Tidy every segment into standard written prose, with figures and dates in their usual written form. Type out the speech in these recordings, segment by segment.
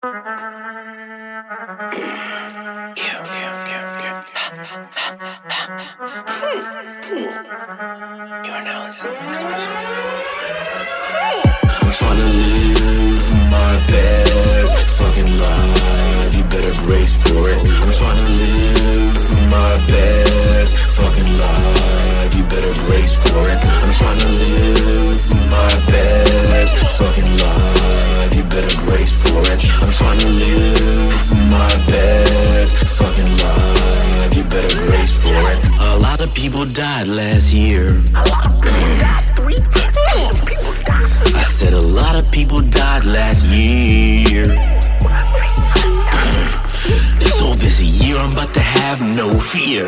I'm trying to live my best fucking life, you better brace for it. I'm trying to live my best fucking life, you better brace for it. I'm trying to live my best fucking life, you better brace for it. I'm trying to live my best fucking life, you better brace for it. A lot of people died last year. I said a lot of people died last year. So this year I'm about to have no fear.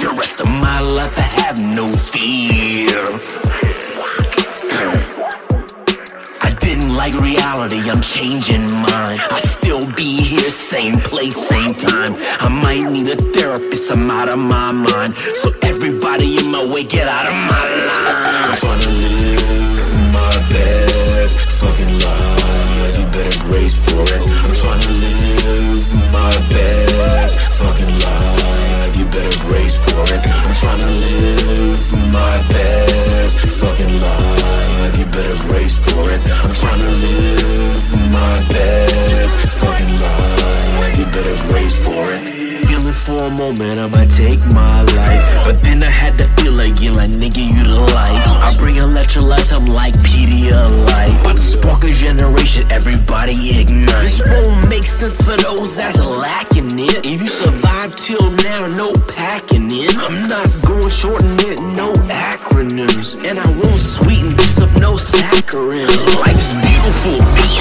The rest of my life I have no fear. I didn't like reality, I'm changing mine. I still be here, same place, same time. I might need a therapist, I'm out of my mind. So everybody in my way, get out of my life. I'm trying to live my best fucking life, you better brace for it. I'm trying to live my best fucking life, you better brace for it. I'm trying to live my best fucking life, you better brace for it. I'm trying to live my best fucking life, you better brace for it. For a moment I might take my life, but then I had to feel again like nigga you the light. I bring electrolytes, I'm like Pedialyte. About to spark a generation, everybody ignite. This won't make sense for those that's lacking it. If you survive till now, no packing it. I'm not going shorten it, no acronyms. And I won't sweeten this up, no saccharin. Life's beautiful, bitch,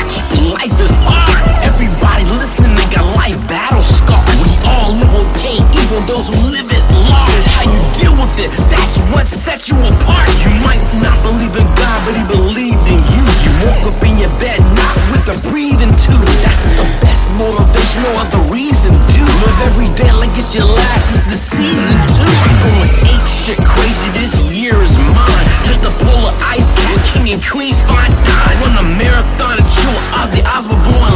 life is art. Everybody listening got life battle scars. We all live with pain, even those who live it large. That's how you deal with it, that's what sets you apart. You might not believe in God, but he believed in you. You woke up in your bed, not with a breathing too. That's the best motivation, no other reason to. Live every day like it's your last, it's the season too. I'm going ape shit crazy, this year is mine. Just a polar ice cat, king and queens, fine dine. Run a marathon and chill with Ozzy Osbourne.